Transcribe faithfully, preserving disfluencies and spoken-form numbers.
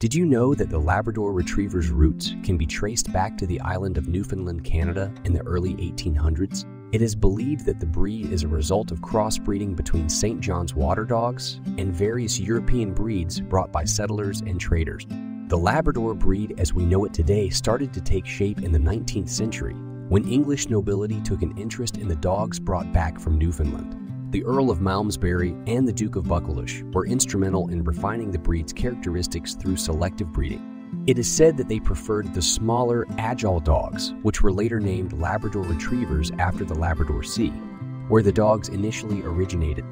Did you know that the Labrador Retriever's roots can be traced back to the island of Newfoundland, Canada in the early eighteen hundreds? It is believed that the breed is a result of crossbreeding between Saint John's water dogs and various European breeds brought by settlers and traders. The Labrador breed as we know it today started to take shape in the nineteenth century, when English nobility took an interest in the dogs brought back from Newfoundland. The Earl of Malmesbury and the Duke of Buccleuch were instrumental in refining the breed's characteristics through selective breeding. It is said that they preferred the smaller, agile dogs, which were later named Labrador Retrievers after the Labrador Sea, where the dogs initially originated.